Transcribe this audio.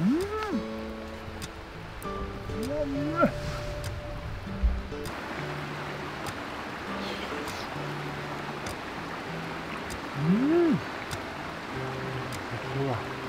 不错啊。